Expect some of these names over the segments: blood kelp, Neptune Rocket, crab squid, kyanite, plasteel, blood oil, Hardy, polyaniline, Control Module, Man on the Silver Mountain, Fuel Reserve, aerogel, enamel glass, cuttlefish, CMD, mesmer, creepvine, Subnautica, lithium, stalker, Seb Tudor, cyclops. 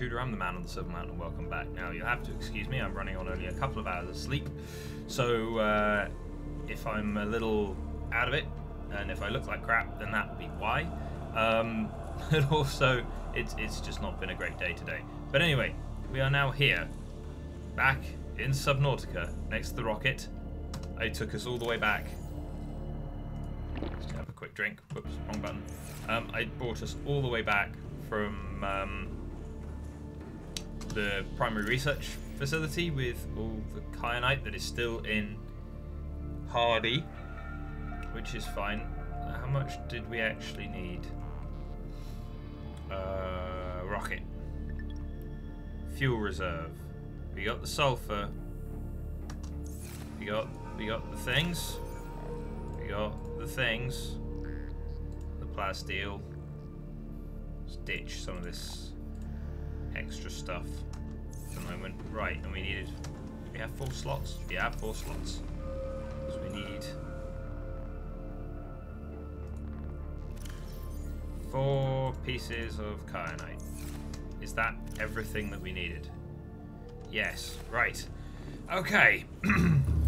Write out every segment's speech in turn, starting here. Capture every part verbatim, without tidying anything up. Tudor, I'm the man on the Silver Mountain, and welcome back. Now, you'll have to excuse me, I'm running on only a couple of hours of sleep, so uh, if I'm a little out of it, and if I look like crap, then that would be why. Um, and also, it's, it's just not been a great day today. But anyway, we are now here, back in Subnautica, next to the rocket. They took us all the way back. Just have a quick drink. Whoops, wrong button. Um, I brought us all the way back from um, the primary research facility with all the kyanite that is still in Hardy, which is fine. How much did we actually need? Uh, rocket. Fuel Reserve. We got the sulfur. We got we got the things. We got the things. The plasteel. Let's ditch some of this extra stuff for the moment. Right, and we needed. We have four slots. We have four slots. Because we need four pieces of kyanite. Is that everything that we needed? Yes. Right. Okay.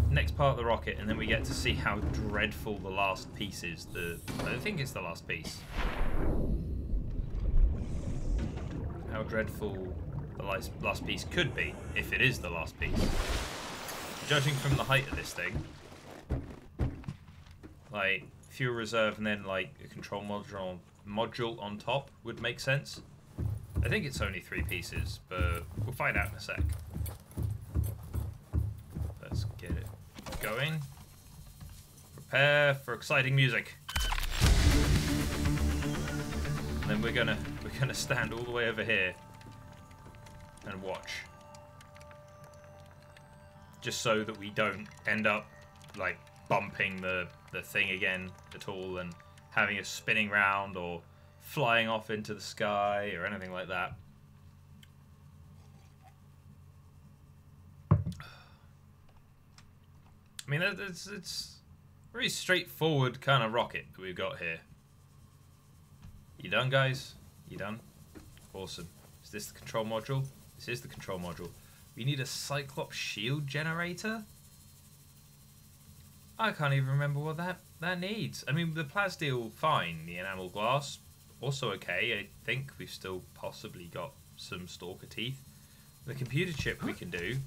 Next part of the rocket, and then we get to see how dreadful the last piece is. The I don't think it's the last piece. How dreadful the last, last piece could be, if it is the last piece. Judging from the height of this thing, like fuel reserve and then like a control module module on top would make sense. I think it's only three pieces, but we'll find out in a sec. Let's get it going. Prepare for exciting music. And then we're gonna we're gonna stand all the way over here and watch, just so that we don't end up like bumping the the thing again at all and having us spinning round or flying off into the sky or anything like that. I mean, it's it's a very straightforward kind of rocket that we've got here. You done, guys? You done? Awesome. Is this the control module? This is the control module. We need a cyclops shield generator? I can't even remember what that, that needs. I mean, the plasteel, fine. The enamel glass, also okay. I think we've still possibly got some stalker teeth. The computer chip we can do,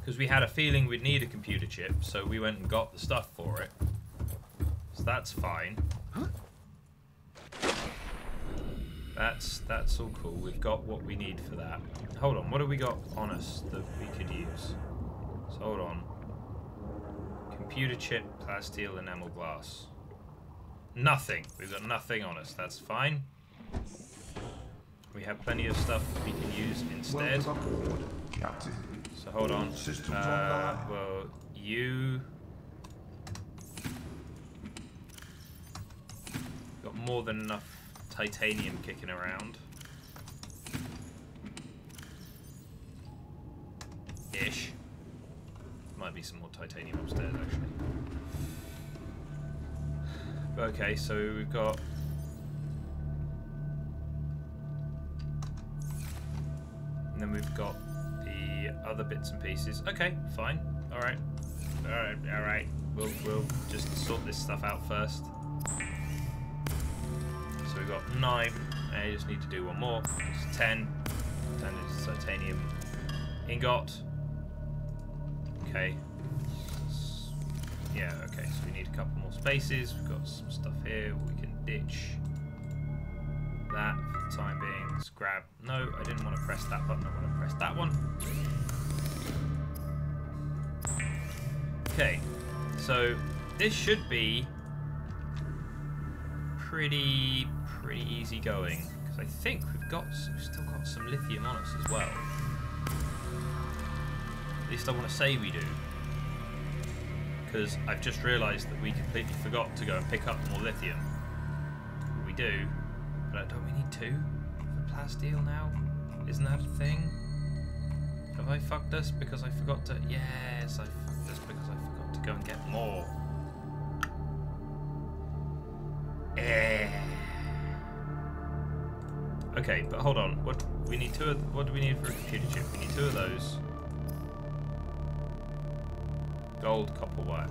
because we had a feeling we'd need a computer chip, so we went and got the stuff for it. So that's fine. That's that's all cool. We've got what we need for that. Hold on, what have we got on us that we could use? So hold on. Computer chip, plasteel, enamel glass. Nothing. We've got nothing on us. That's fine. We have plenty of stuff we can use instead. So hold on. Uh, well, you got more than enough titanium kicking around. Ish. Might be some more titanium upstairs, actually. Okay, so we've got and then we've got other bits and pieces. Okay, fine. All right. All right. All right. We'll we'll just sort this stuff out first. So we've got nine. I just need to do one more. It's ten. Ten is titanium ingot. Okay. Yeah. Okay. So we need a couple more spaces. We've got some stuff here. We can ditch that for the time being. Let's grab. No, I didn't want to press that button. I want to press that one. Okay, so this should be pretty pretty easy going, because I think we've got we've still got some lithium on us as well. At least I want to say we do, because I've just realised that we completely forgot to go and pick up more lithium. We do, but don't we need two for plasteel now? Isn't that a thing? Have I fucked us because I forgot to? Yes, I fucked us because I forgot to go and get more. Eh. Okay, but hold on. What we need two of, what do we need for a computer chip? We need two of those. Gold, copper wire.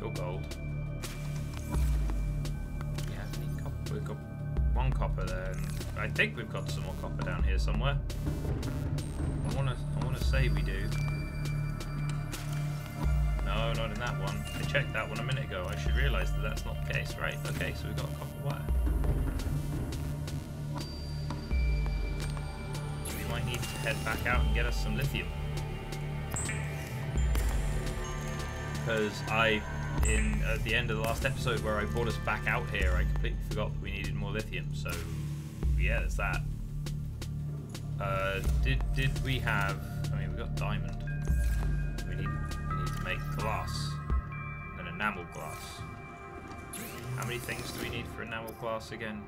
Your gold. We have any copper? We've got one copper there. I think we've got some more copper down here somewhere. I wanna I wanna say we do. No, not in that one. I checked that one a minute ago. I should realise that that's not the case, right? Okay, so we've got a copper wire. So we might need to head back out and get us some lithium. Because I, in at the end of the last episode where I brought us back out here, I completely forgot that we needed more lithium. So, yeah, there's that. Uh, did, did we have... I mean, we got diamond. Glass and enamel glass. How many things do we need for enamel glass again?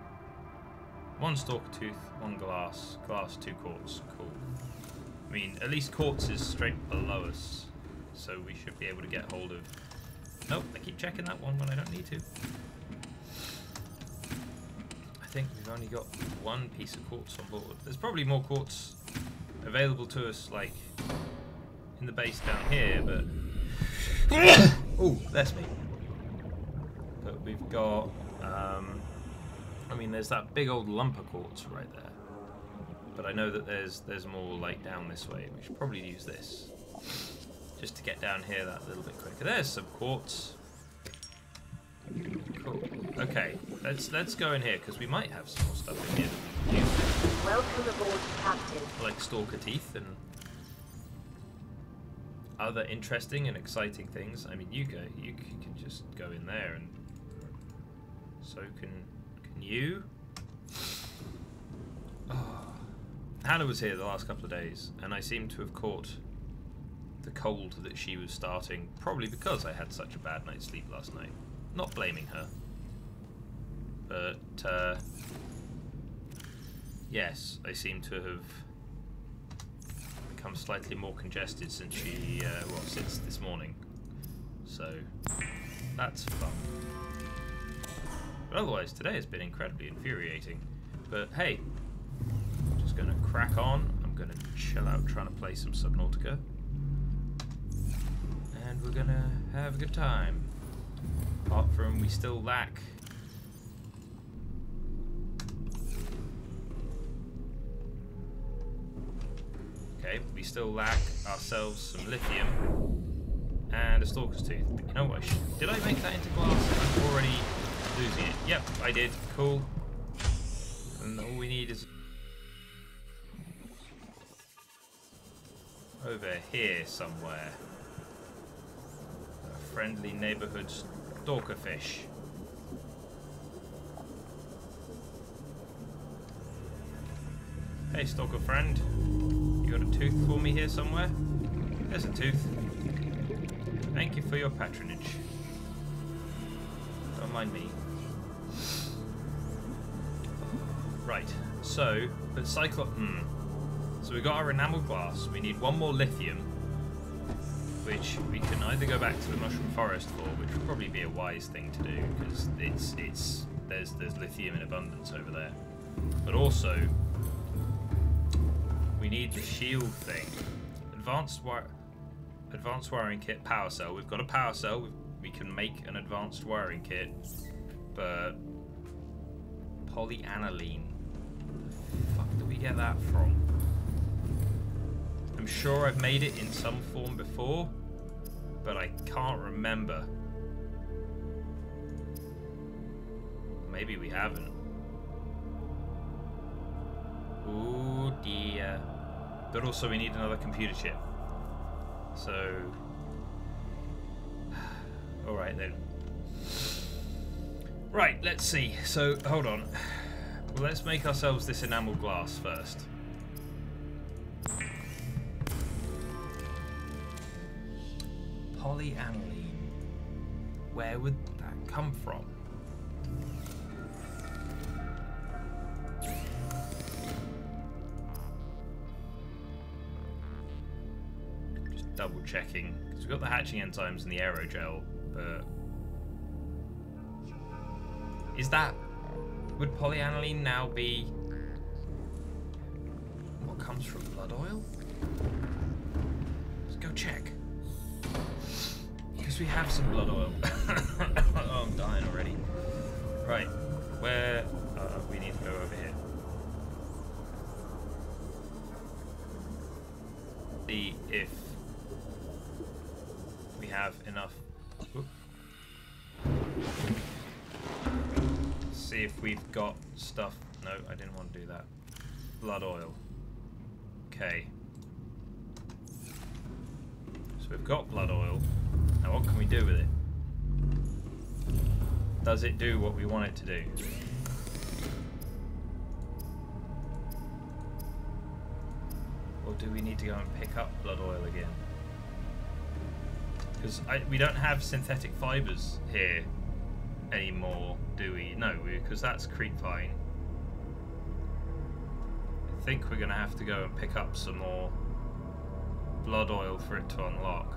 One stalker tooth, one glass, glass, two quartz. Cool. I mean, at least quartz is straight below us, so we should be able to get hold of. Nope, I keep checking that one when I don't need to. I think we've only got one piece of quartz on board. There's probably more quartz available to us, like in the base down here, but. Oh, that's me. But we've got, um, I mean, there's that big old lump of quartz right there. But I know that there's there's more like down this way. We should probably use this just to get down here that little bit quicker. There's some quartz. Cool. Okay, let's let's go in here because we might have some more stuff in here that we can use. Welcome aboard, Captain. Like stalker teeth and. Other interesting and exciting things. I mean, you go. You can just go in there, and so can can you. Oh. Hannah was here the last couple of days, and I seem to have caught the cold that she was starting, probably because I had such a bad night's sleep last night. Not blaming her, but uh, yes, I seem to have. Become slightly more congested since she, uh, well, since this morning. So that's fun. But otherwise, today has been incredibly infuriating. But hey, I'm just gonna crack on. I'm gonna chill out, trying to play some Subnautica, and we're gonna have a good time. Apart from, we still lack. Okay, we still lack ourselves some lithium and a stalker's tooth. But you know what? I should, did I make that into glass? I'm already losing it. Yep, I did. Cool. And all we need is over here somewhere. A friendly neighborhood stalker fish. Hey, stalker friend. You got a tooth for me here somewhere? There's a tooth. Thank you for your patronage. Don't mind me. Right, so, but cyclops. Mm. So we got our enamel glass. We need one more lithium, which we can either go back to the mushroom forest for, which would probably be a wise thing to do because it's it's there's there's lithium in abundance over there, but also. We need the shield thing. Advanced wire, advanced wiring kit, power cell. We've got a power cell. We've, we can make an advanced wiring kit, but polyaniline. Where the fuck did we get that from? I'm sure I've made it in some form before, but I can't remember. Maybe we haven't. Oh dear. But also we need another computer chip. So... Alright then. Right, let's see. So, hold on. Well, let's make ourselves this enamel glass first. Polyaniline. Where would that come from? Double checking because we've got the hatching enzymes and the aerogel, but is that would polyaniline now be what comes from blood oil? Let's go check. Because we have some blood oil. Oh, I'm dying already. Right, where uh, we need to go over here. See if we have enough. Whoop. See if we've got stuff. No, I didn't want to do that. Blood oil. Okay. So we've got blood oil. Now what can we do with it? Does it do what we want it to do? Or do we need to go and pick up blood oil again? Because we don't have synthetic fibres here anymore, do we? No, because that's creepvine. I think we're going to have to go and pick up some more blood oil for it to unlock.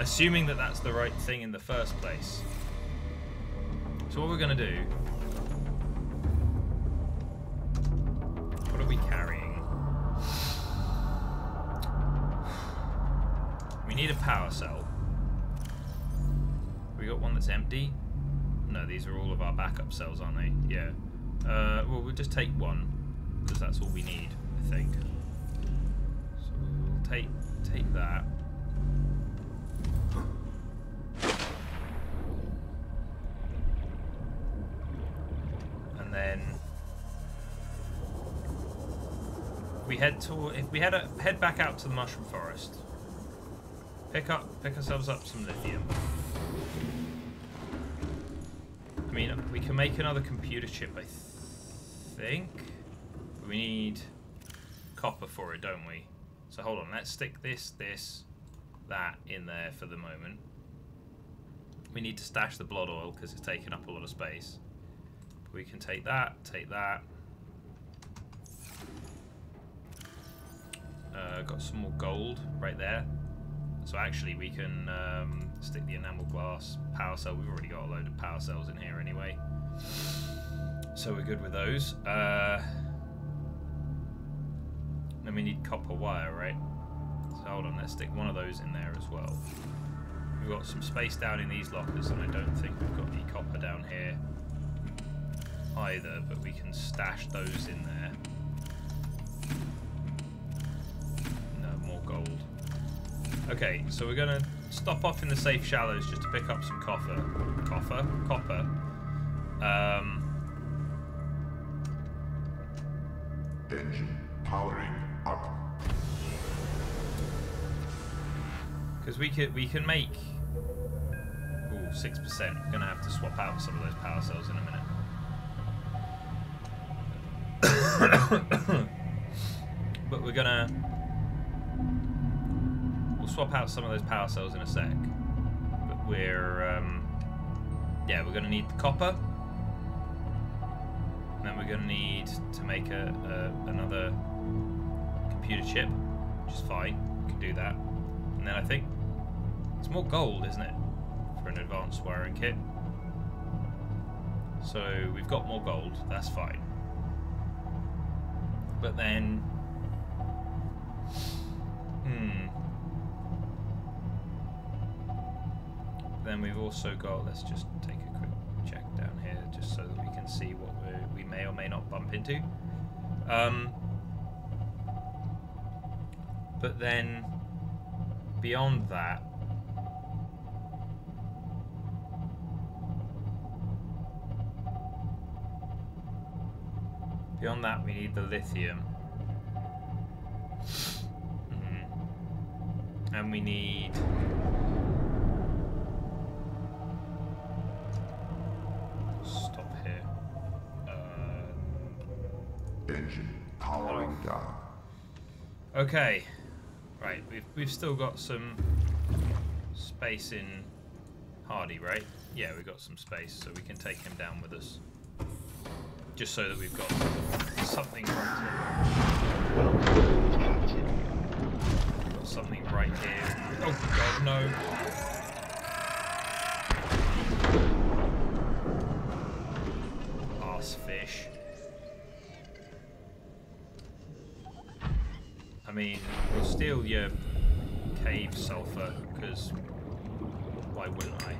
Assuming that that's the right thing in the first place. So what we're going to do... What are we carrying? We need a power cell. We got one that's empty? No, these are all of our backup cells, aren't they? Yeah. Uh, well, we'll just take one, because that's all we need, I think. So we'll take, take that. And then we head to if we head a, head back out to the mushroom forest. Pick up, pick ourselves up some lithium. I mean, we can make another computer chip, I th think. We need copper for it, don't we? So hold on, let's stick this, this, that in there for the moment. We need to stash the blood oil because it's taking up a lot of space. We can take that, take that. Uh, got some more gold right there. So actually we can um, stick the enamel glass power cell. We've already got a load of power cells in here anyway. So we're good with those. Uh, then we need copper wire, right? So hold on, let's stick one of those in there as well. We've got some space down in these lockers and I don't think we've got any copper down here either, but we can stash those in there. No, more gold. Okay, so we're going to stop off in the safe shallows just to pick up some copper. Copper? Copper. Um, Engine powering up. Because we could, we can make... Ooh, six percent. We're going to have to swap out some of those power cells in a minute. But we're gonna we'll swap out some of those power cells in a sec. But we're um, yeah, we're gonna need the copper, and then we're gonna need to make a, a another computer chip, which is fine. We can do that, and then I think it's more gold, isn't it, for an advanced wiring kit? So we've got more gold. That's fine. But then, hmm. Then we've also got. Let's just take a quick check down here, just so that we can see what we're, we may or may not bump into. Um, but then, beyond that, Beyond that, we need the lithium. Mm-hmm. And we need... Stop here. Uh... Engine powering down. Okay. Right, we've, we've still got some space in Hardy, right? Yeah, we've got some space, so we can take him down with us. Just so that we've got something right here. We've got something right here. Oh god, no. Arse fish. I mean, we'll steal your cave sulfur, because why wouldn't I?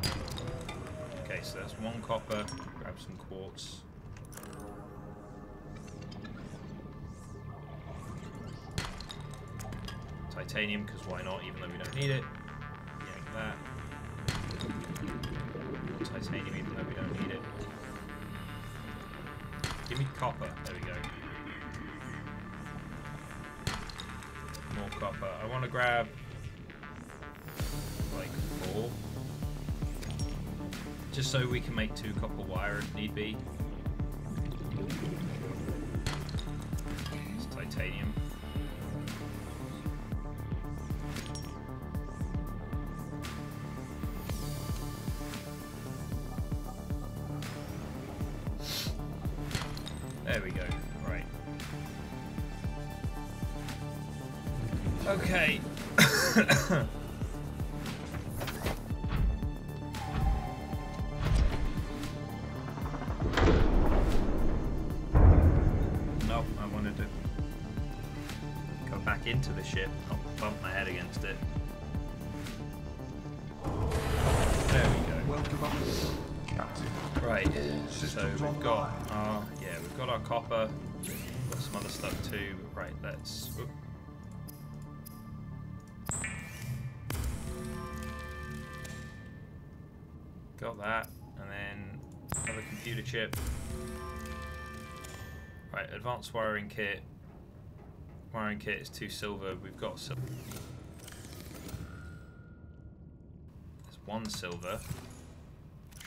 Okay, so that's one copper. Grab some quartz. Titanium, because why not, even though we don't need it. Yank that. More titanium, even though we don't need it. Give me copper. There we go. More copper. I want to grab like four. Just so we can make two copper wire if need be. It's titanium. There we go. Right. Okay. Nope, I wanted to go back into the ship, not bump my head against it. There we go. Welcome up, Captain. Right. So we've got our. We've got our copper, we've got some other stuff too. Right, let's. Whoop. Got that, and then another computer chip. Right, advanced wiring kit. Wiring kit is two silver. We've got silver. There's one silver.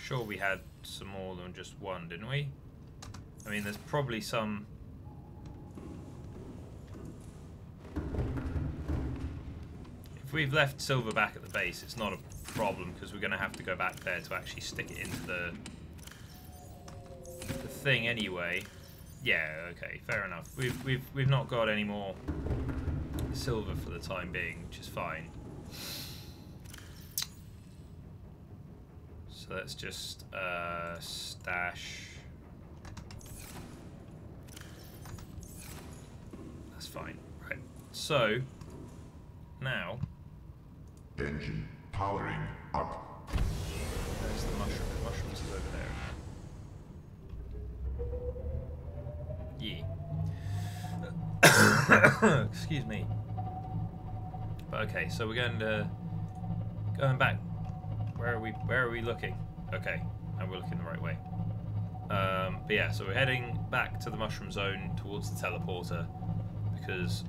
Sure, we had some more than just one, didn't we? I mean, there's probably some. If we've left silver back at the base, it's not a problem because we're going to have to go back there to actually stick it into the, the thing anyway. Yeah, okay, fair enough. We've we've we've not got any more silver for the time being, which is fine. So let's just uh, stash. Fine. Right. So now engine powering up. There's the mushroom. The mushrooms is over there. Yeah. Excuse me. But okay, so we're going to going back. Where are we? Where are we looking? Okay, now we're looking the right way. Um, but yeah, so we're heading back to the mushroom zone towards the teleporter. Because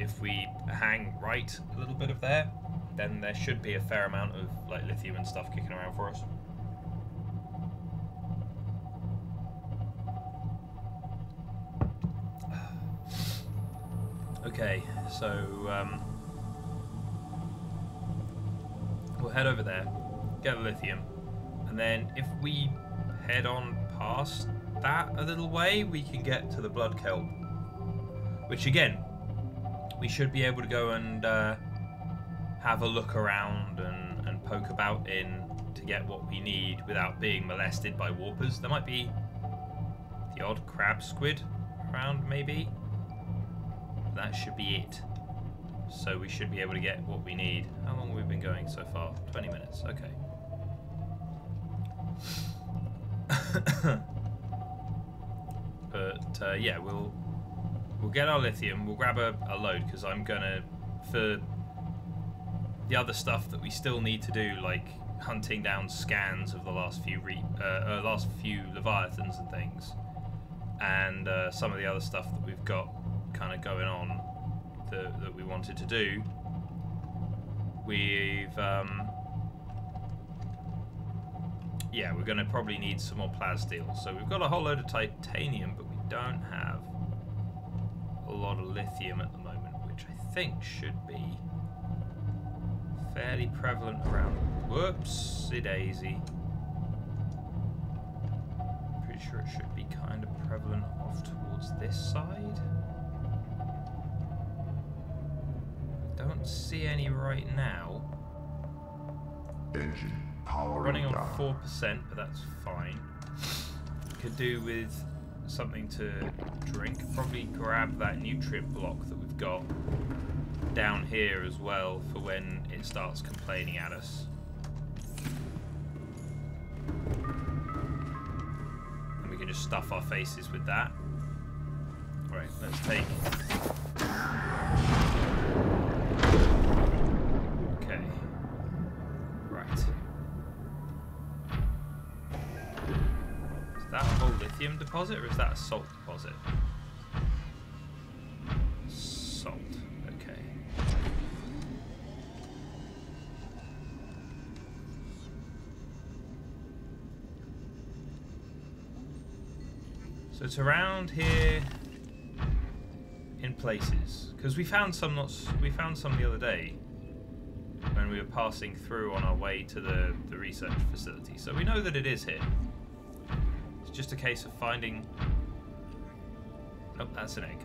if we hang right a little bit of there, then there should be a fair amount of like lithium and stuff kicking around for us. Okay, so um, we'll head over there, get the lithium, and then if we head on past that a little way, we can get to the blood kelp. Which again, we should be able to go and uh, have a look around and, and poke about in to get what we need without being molested by warpers. There might be the odd crab squid around maybe. That should be it. So we should be able to get what we need. How long have we been going so far? twenty minutes, okay. But uh, yeah, we'll... We'll get our lithium, we'll grab a, a load, because I'm gonna, for the other stuff that we still need to do, like hunting down scans of the last few re uh, uh, last few leviathans and things, and uh, some of the other stuff that we've got kind of going on that, that we wanted to do, we've, um, yeah, we're gonna probably need some more plasteel. So we've got a whole load of titanium, but we don't have a lot of lithium at the moment, which I think should be fairly prevalent around. Whoopsie daisy. Pretty sure it should be kind of prevalent off towards this side. Don't see any right now. Engine power running on four percent, but that's fine. Could do with something to drink. Probably grab that nutrient block that we've got down here as well for when it starts complaining at us. And we can just stuff our faces with that. Right, let's take. Okay. Right. Is that a whole lithium deposit or is that a salt deposit? Salt. Okay. So it's around here. In places, because we found some not we found some the other day when we were passing through on our way to the the research facility. So we know that it is here. It's just a case of finding. Oh, that's an egg.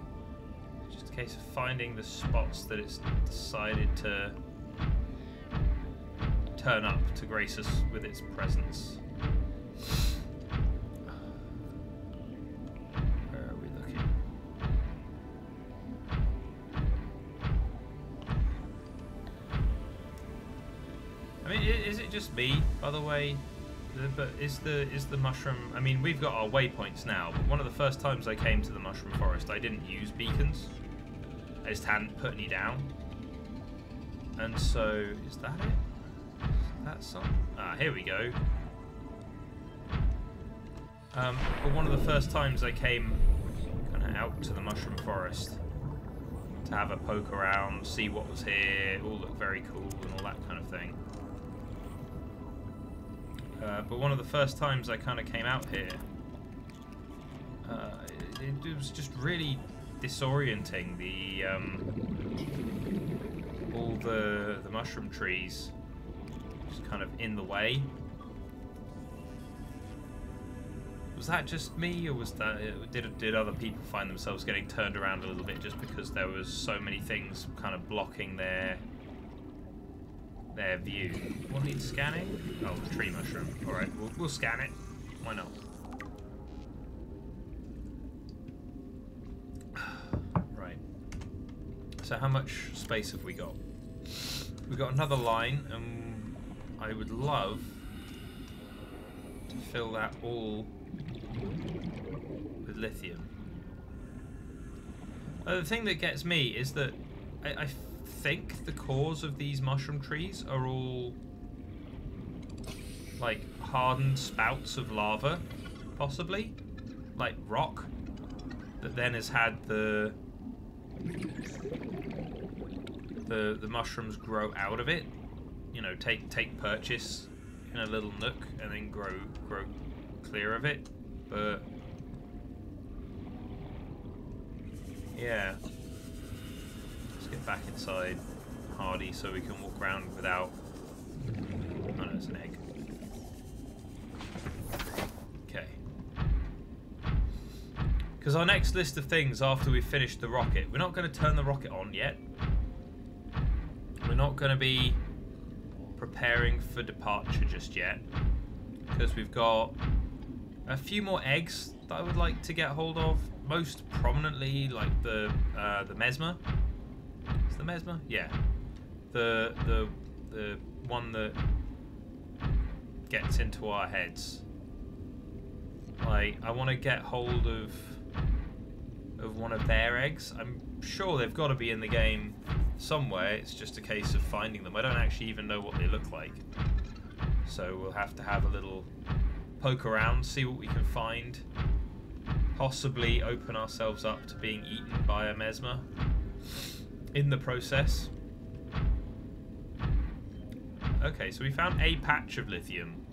It's just a case of finding the spots that it's decided to turn up to grace us with its presence. Just me, by the way, but is the is the mushroom, I mean, we've got our waypoints now, but one of the first times I came to the mushroom forest I didn't use beacons. I just hadn't put any down. And so is that it? Is that something? Ah, here we go. Um but one of the first times I came kinda out to the mushroom forest to have a poke around, see what was here, it all looked very cool and all that kind of thing. Uh, but one of the first times I kind of came out here, uh, it, it was just really disorienting. The um, all the the mushroom trees just kind of in the way. Was that just me, or was that did did other people find themselves getting turned around a little bit just because there was so many things kind of blocking their? Their view. We'll need scanning. Oh, the tree mushroom. Alright, we'll, we'll scan it. Why not? Right. So how much space have we got? We've got another line, and I would love to fill that all with lithium. Uh, the thing that gets me is that I... I think the cores of these mushroom trees are all like hardened spouts of lava, possibly like rock that then has had the the the mushrooms grow out of it, you know, take take purchase in a little nook and then grow grow clear of it. But yeah, get back inside Hardy so we can walk around without... Oh no, it's an egg. Okay. Because our next list of things after we've finished the rocket, we're not going to turn the rocket on yet. We're not going to be preparing for departure just yet. Because we've got a few more eggs that I would like to get hold of. Most prominently, like the, uh, the mesmer. The mesmer, yeah, the the the one that gets into our heads. Like, I want to get hold of of one of their eggs. I'm sure they've got to be in the game somewhere. It's just a case of finding them. I don't actually even know what they look like, so we'll have to have a little poke around, see what we can find. Possibly open ourselves up to being eaten by a mesmer in the process. Okay, so we found a patch of lithium.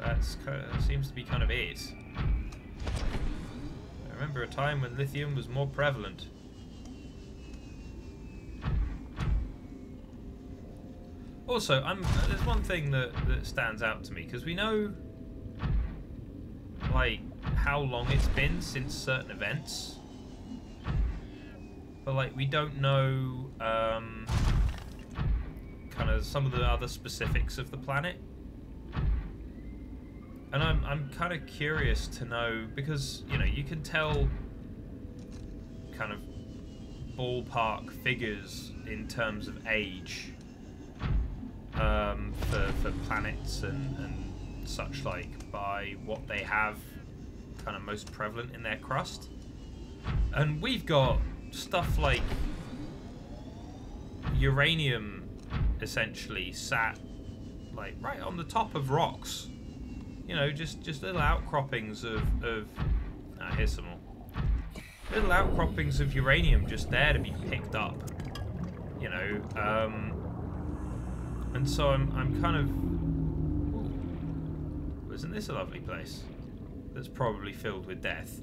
That's kind of, seems to be kind of it. I remember a time when lithium was more prevalent. Also, I'm, there's one thing that, that stands out to me, because we know like how long it's been since certain events. But like, we don't know um, kind of some of the other specifics of the planet. And I'm, I'm kind of curious to know, because, you know, you can tell kind of ballpark figures in terms of age um, for, for planets and, and such like by what they have kind of most prevalent in their crust. And we've got stuff like uranium essentially sat like right on the top of rocks. You know, just, just little outcroppings of... of ah, here's some more. Little outcroppings of uranium just there to be picked up. You know, um... And so I'm, I'm kind of... Ooh, isn't this a lovely place? That's probably filled with death.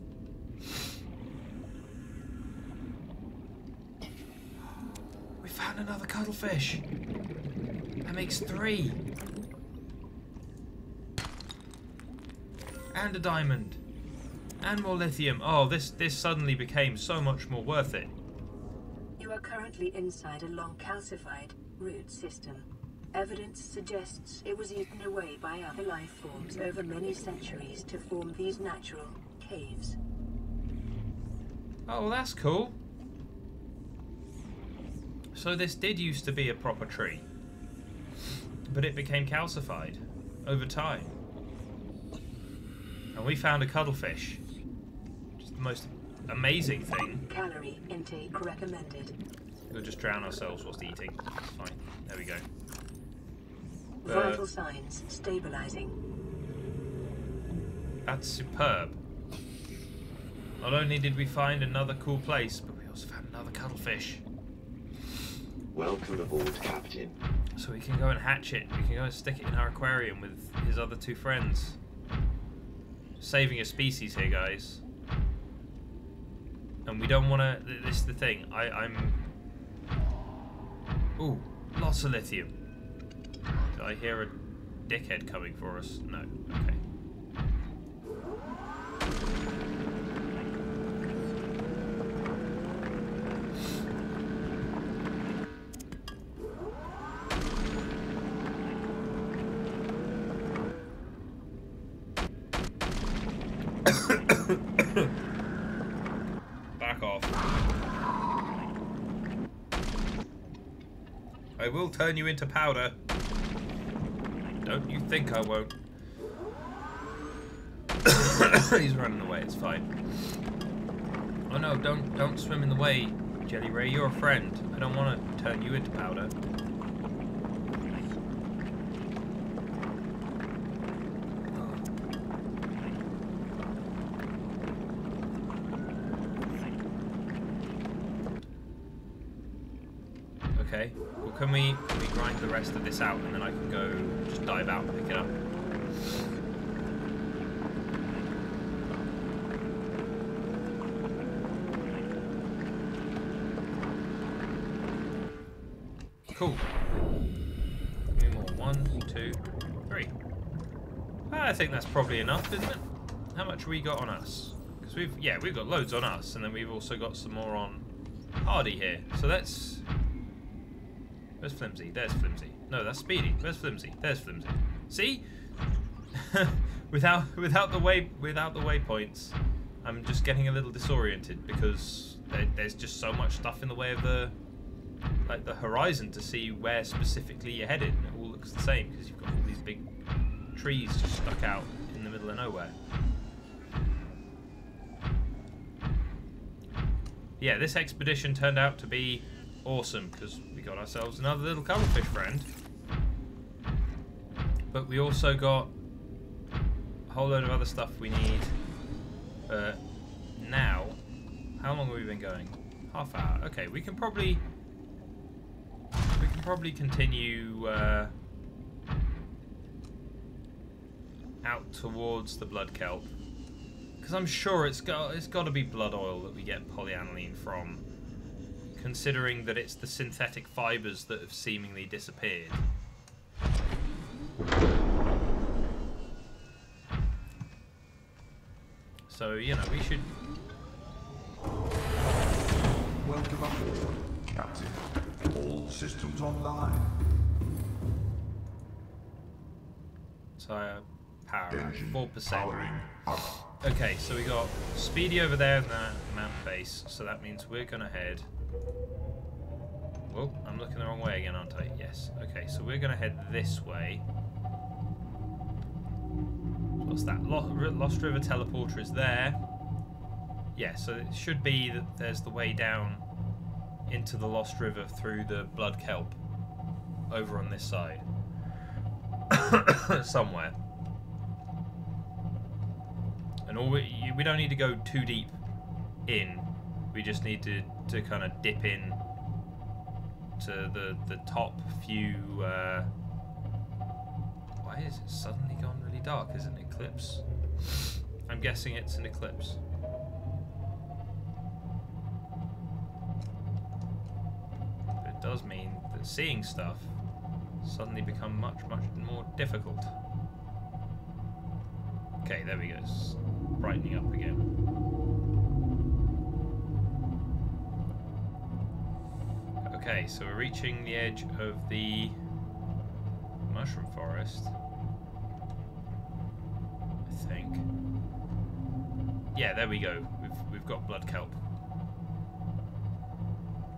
We found another cuttlefish! That makes three! And a diamond. And more lithium. Oh, this this suddenly became so much more worth it. You are currently inside a long calcified root system. Evidence suggests it was eaten away by other life forms over many centuries to form these natural caves. Oh, well, that's cool. So this did used to be a proper tree. But it became calcified over time. And we found a cuttlefish. Which is the most amazing thing. Calorie intake recommended. We'll just drown ourselves whilst eating. It's fine. There we go. But vital signs stabilizing. That's superb. Not only did we find another cool place, but we also found another cuttlefish. Welcome aboard, Captain. So we can go and hatch it. We can go and stick it in our aquarium with his other two friends. Saving a species here, guys, and we don't want to. This is the thing. I, I'm. Ooh, lots of lithium. Did I hear a dickhead coming for us? No. Will turn you into powder. Don't you think I won't. He's running away, it's fine. Oh no, don't don't swim in the way, Jelly Ray, you're a friend. I don't want to turn you into powder. Can we, can we grind the rest of this out and then I can go just dive out and pick it up? Cool. Give me more. One, two, three. I think that's probably enough, isn't it? How much we got on us? Because we've, yeah, we've got loads on us, and then we've also got some more on Hardy here. So let's... Where's Flimsy? There's Flimsy. No, that's Speedy. Where's Flimsy? There's Flimsy. See? without without the way without the waypoints, I'm just getting a little disoriented because there, there's just so much stuff in the way of the like the horizon to see where specifically you're headed. And it all looks the same because you've got all these big trees just stuck out in the middle of nowhere. Yeah, this expedition turned out to be awesome because we got ourselves another little cuttlefish friend, but we also got a whole load of other stuff we need. But now, how long have we been going? Half hour. Okay, we can probably we can probably continue uh, out towards the blood kelp because I'm sure it's got it's got to be blood oil that we get polyaniline from. Considering that it's the synthetic fibres that have seemingly disappeared. So, you know, we should... welcome aboard, Captain. All systems online. So, uh, power, four percent. Okay, so we got Speedy over there in that mount base. So that means we're gonna head. Well, I'm looking the wrong way again, aren't I? Yes. Okay, so we're gonna head this way. What's that? Lost River teleporter is there. Yeah, so it should be that there's the way down into the Lost River through the blood kelp over on this side. Somewhere. And all we, we don't need to go too deep in. We just need to, to kind of dip in to the, the top few... Uh, why is it suddenly gone really dark? Is it an eclipse? I'm guessing it's an eclipse. But it does mean that seeing stuff suddenly become much, much more difficult. Okay, there we go. It's brightening up again. Okay, so we're reaching the edge of the mushroom forest, I think. Yeah, there we go. We've, we've got blood kelp.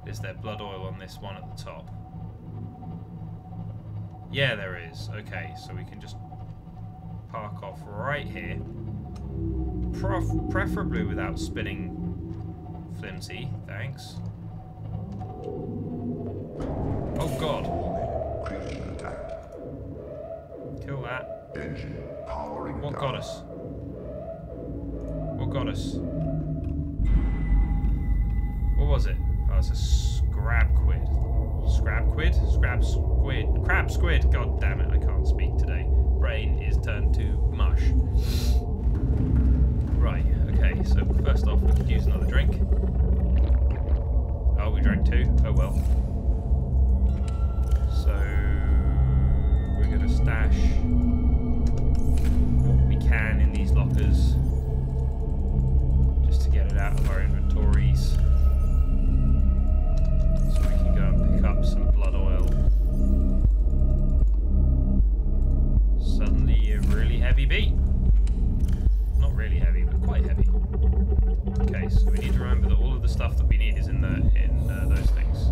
Is there blood oil on this one at the top? Yeah, there is. Okay, so we can just park off right here. Pref- preferably without spinning flimsy, thanks. Oh god. Kill that. Engine powering. What got us? What got us? What was it? Oh, it's a scrab quid. Scrab quid? Scrab squid. Crab squid! God damn it, I can't speak today. Brain is turned to mush. Right, okay, so first off, we could use another drink. Oh, we drank two. Oh well. So, we're gonna stash what we can in these lockers just to get it out of our inventories. Up some blood oil. Suddenly a really heavy beat. Not really heavy, but quite heavy. Okay, so we need to remember that all of the stuff that we need is in the in uh, those things.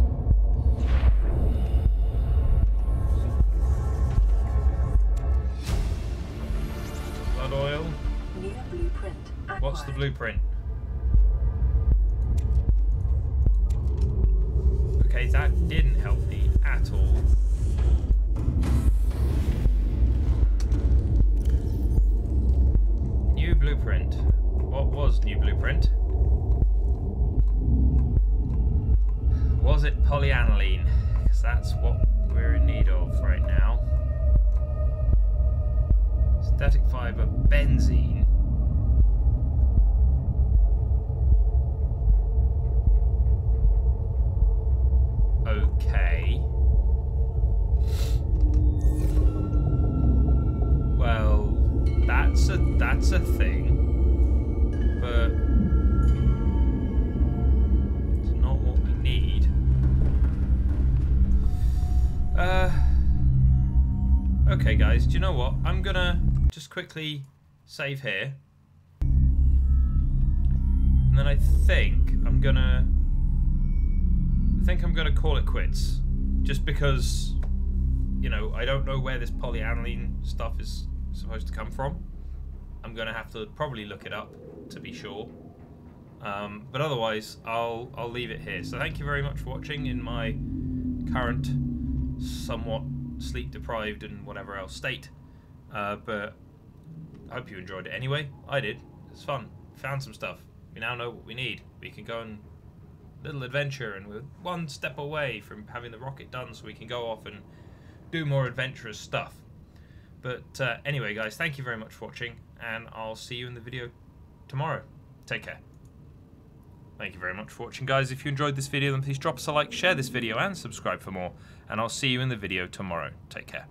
Blood oil. New blueprint acquired. What's the blueprint? Okay, that didn't help me at all. New blueprint. What was new blueprint? Was it polyaniline? Because that's what we're in need of right now. Static fiber benzene. Okay. Well, that's a that's a thing, but it's not what we need. Uh. Okay, guys. Do you know what? I'm gonna just quickly save here, and then I think I'm gonna. I think I'm going to call it quits, just because, you know, I don't know where this polyaniline stuff is supposed to come from. I'm going to have to probably look it up to be sure, um, but otherwise I'll I'll leave it here. So thank you very much for watching in my current somewhat sleep deprived and whatever else state, uh, but I hope you enjoyed it anyway. I did. It's fun. Found some stuff. We now know what we need. We can go and little adventure, and we're one step away from having the rocket done so we can go off and do more adventurous stuff. But uh, anyway, guys, thank you very much for watching, and I'll see you in the video tomorrow. Take care. Thank you very much for watching, guys. If you enjoyed this video, then please drop us a like, share this video, and subscribe for more, and I'll see you in the video tomorrow. Take care.